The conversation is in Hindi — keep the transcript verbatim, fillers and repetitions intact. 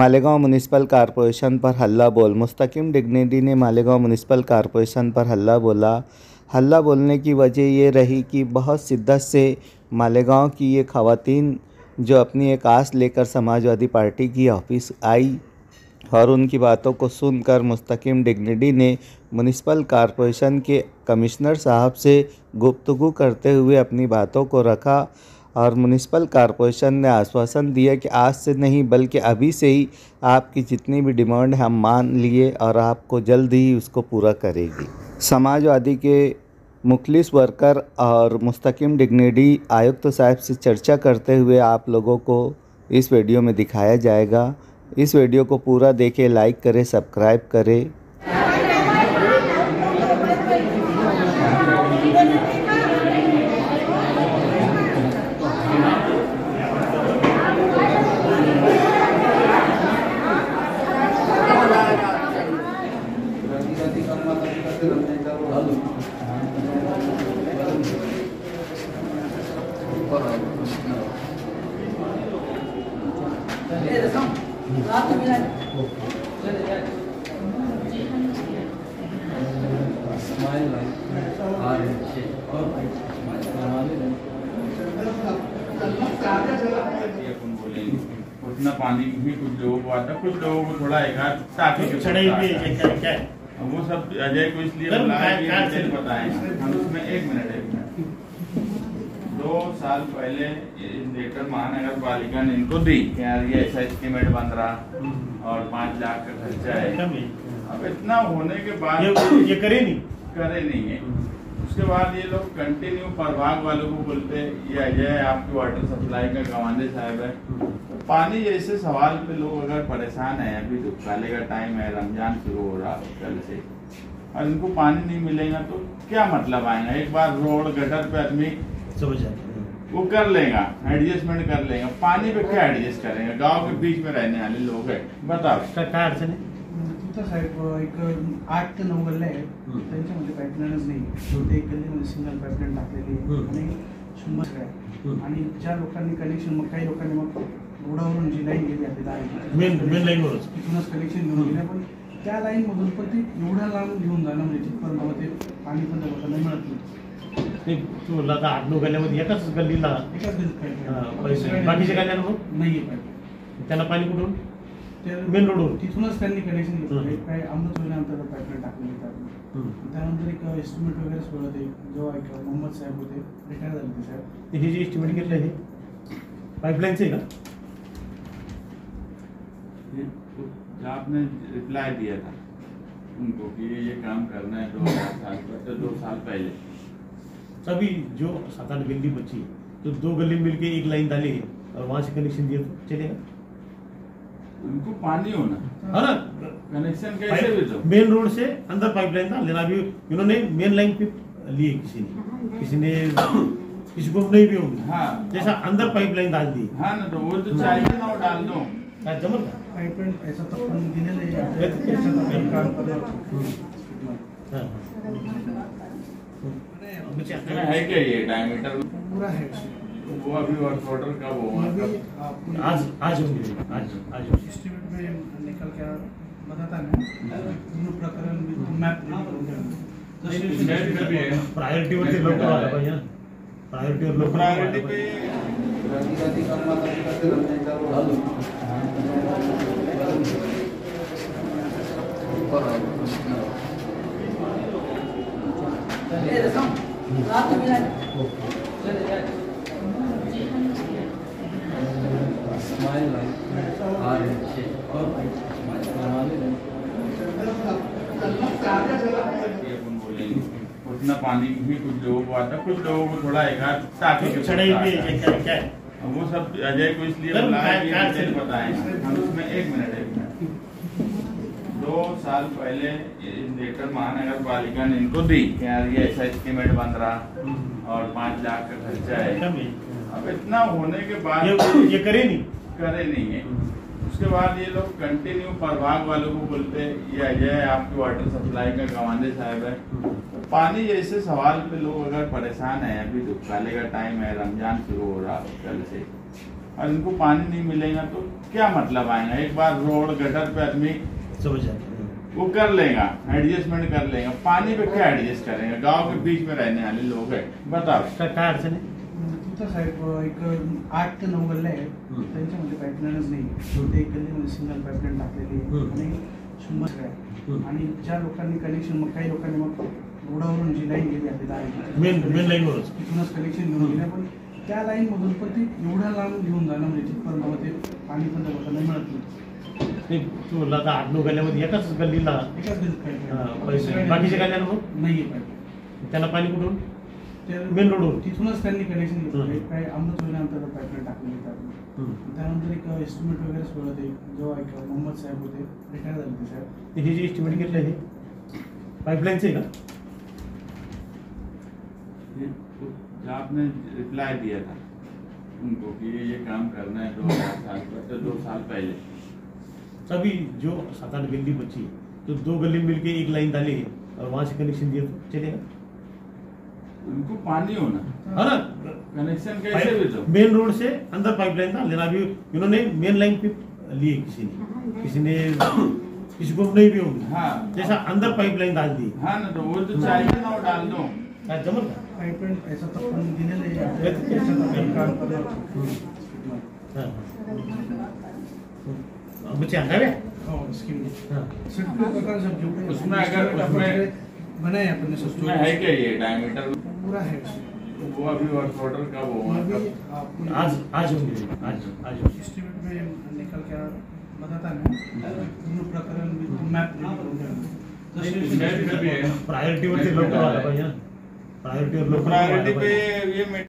मालेगाँव म्युनिसिपल कॉरपोरेशन पर हल्ला बोल। मुस्तकिम डिग्निटी ने मालेगाँव म्युनिसिपल कॉरपोरेशन पर हल्ला बोला। हल्ला बोलने की वजह ये रही कि बहुत शिद्दत से मालेगाँव की ये ख़वातीन जो अपनी एक आस लेकर समाजवादी पार्टी की ऑफिस आई और उनकी बातों को सुनकर मुस्तकिम डिग्निटी ने म्युनिसिपल कॉरपोरेशन के कमिश्नर साहब से गुफ्तगू करते हुए अपनी बातों को रखा और म्युनिसिपल कॉरपोरेशन ने आश्वासन दिया कि आज से नहीं बल्कि अभी से ही आपकी जितनी भी डिमांड हम मान लिए और आपको जल्द ही उसको पूरा करेगी। समाजवादी के मुखलिस वर्कर और मुस्तकिम डिग्निटी आयुक्त साहब से चर्चा करते हुए आप लोगों को इस वीडियो में दिखाया जाएगा। इस वीडियो को पूरा देखें, लाइक करें, सब्सक्राइब करें। उतना पानी भी कुछ लोगों को आता, कुछ लोगों को थोड़ा एक वो सब अजय को इसलिए बताएं। हम उसमें एक मिनट एक मिनट दो साल पहले लेकर महानगर पालिका ने इनको दी यार ये ऐसा एस्टीमेट बन रहा और पाँच लाख का खर्चा है। अब इतना होने के बाद ये करे नहीं करे नहीं है। उसके बाद ये लोग कंटिन्यू प्रभाग वालों को बोलते ये अजय आपकी वाटर सप्लाई का कमांडर साहब है। पानी जैसे सवाल पे लोग अगर परेशान है, अभी तो काले का टाइम है, रमजान शुरू हो रहा है कल से और इनको पानी नहीं मिलेगा तो क्या मतलब आएगा। एक बार रोड गटर पे आदमी समझ जाएगा, वो कर लेगा, एडजस्टमेंट कर लेगा, पानी पे क्या एडजस्ट करेंगे। गांव के बीच में रहने वाले लोग है, बताओ क्या अड़चन है। एक आठ ते नौ गल्ले आहेत, त्यांच्यामध्ये पाईपलाईनच नाही, एक गल्लीमध्ये सिंगल पाईपलाईन टाकलेली आहे आणि शंभर आहे। आणि ज्या लोकांनी कनेक्शन मग काही लोकांनी मग रोडावरून जी लाईन गेली आपली लाईन मेन मेन लाईनवरच तिथूनच कनेक्शन घेऊन गेले, पण त्या लाईनमधून पण ती एवढ्या लांब घेऊन जाणं म्हणजे तिथपर्यंत पाणी पण लोकांना मिळत नाही। आठ नऊ गल्ल्यामध्ये एकाच गल्लीला एकाच गल्लीत बाकीच्या गल्ल्यांवर नाही पाहिजे, त्यांना पाणी कुठून मेन रोड तिथूनच त्यांनी कनेक्शन घेतलं। काही अमृत योजनेअंतर्गत पाईपलाईन टाकली जातात। त्यानंतर एक एस्टिमेट वगैरे सोडलं ते जेव्हा एक मोहम्मद साहेब होते रिटायर झाले ते साहेब, हे जे एस्टिमेट घेतलं हे पाईपलाईनचे का आपने रिप्लाय दिया था उनको कि ये काम करना है दो साल पहले दो साल पहले सभी जो सात आठ गली बची तो दो गली मिल के एक लाइन डाली है और वहाँ से कनेक्शन दिया तो चलेगा। उनको पानी होना है ना, कनेक्शन कैसे भी दो मेन रोड से अंदर पाइपलाइन था लेना भी इन्होंने मेन लाइन पे लिए किसी ने किसी ने किसी को नहीं भी होगी। हाँ जैसा अंदर पाइपलाइन डाल दी। हाँ ना तो वो तो चाहिए ना वो डाल दो जमल पाइपलाइन ऐसा तो पानी देने लगे है क्या ये डायमीटर पूरा है वो अभी वर्क ऑर्डर कब होगा। आज आज आज आज एस्टिमेट में निकल के बताता हूं प्रकरण मैप प्रायोरिटी पे लोग वाला भैया प्रायोरिटी और लोग प्रायोरिटी पे गतिविधि करना करते रहने का और ये रसम रात में चले उतना पानी भी कुछ लोगों को आता, कुछ लोगों को थोड़ा एक वो सब अजय को इसलिए बताएं। हम उसमें एक मिनट एक मिनट दो साल पहले लेकर महानगर पालिका ने इनको दी यार ये ऐसा एस्टिमेट बन रहा और पाँच लाख का खर्चा है। अब इतना होने के बाद ये, ये करे नहीं करे नहीं है। उसके बाद ये लोग कंटिन्यू प्रभाग वालों को बोलते ये अजय आपकी वाटर सप्लाई का कमांडर साहब है। पानी जैसे सवाल पे लोग अगर परेशान है, अभी तो काले का टाइम है, रमजान शुरू हो रहा है कल से और इनको पानी नहीं मिलेगा तो क्या मतलब आएगा? एक बार रोड गटर पे आदमी समझ जाए, वो कर लेगा, एडजस्टमेंट कर लेगा। पानी पे क्या एडजस्ट करेंगे? गांव के बीच में रहने वाले लोग है, बताओ। सरकार से साहेब एक आठ ते नऊ गल्ले आहेत, त्यांच्यामध्ये पाईपलाईनच नाही, एक गल्लीमध्ये सिंगल पाईपलाईन टाकलेली आहे आणि शंभर आहे, आणि ज्या लोकांनी कनेक्शन, मग काही लोकांनी मग रोडावरून जी लाईन गेली आपली लाईन तिथूनच कनेक्शन घेऊन गेले, पण त्या लाईन मधून पण ती एवढ्या लांब घेऊन जाणं म्हणजे तिथपर्यंत ते पाणी पण लोकांना मिळत नाही। आठ नऊ गल्ल्यामध्ये एकाच गल्लीला एकाच गल्ली बाकीच्या गल्ल्यांवर नाही आहे, त्याला पाणी कुठून? मेन रोड तिथूनच त्यांनी कनेक्शन घेतलं, काही अमृत योजनेअंतर्गत पाईपलाईन टाकलेली होती। त्यानंतर एक एस्टिमेट वगैरे सोडलं, ते जेव्हा एक मोहम्मद साहेब होते, रिटायर झाले ते साहेब, हे जे एस्टिमेट घेतलं हे पाईपलाईनचं आहे का? आपने रिप्लाई दिया था उनको कि ये काम करना है दो साल पहले, दो साल पहले तभी जो सात आठ गली बची तो दो गली मिलके एक लाइन डाली और वहाँ से कनेक्शन दिया तो चलेगा? उनको पानी होना है ना, कनेक्शन कैसे भी दो, मेन रोड से अंदर पाइपलाइन था लेना भी, इन्होंने मेन लाइन पे लिए, किसी ने किसी ने किसी को नहीं भी होगी। हाँ, जैसा अंदर पाइपलाइन डाल दी। हाँ ना, तो वो तो चाहिए ना, वो डाल दो जमल पाइपलाइन ऐसा तो दिन नहीं काम कर बच्चे आ गए उसमें, अगर बनाए अपने उसमें है क्या ये डायमीटर पूरा है वो अभी वर्क ऑर्डर कब होगा? आज आज आज आज एस्टिमेट में निकल के बताता है पूर्ण प्रकरण में मैप प्रायोरिटी पे लोकल प्रायोरिटी पे ये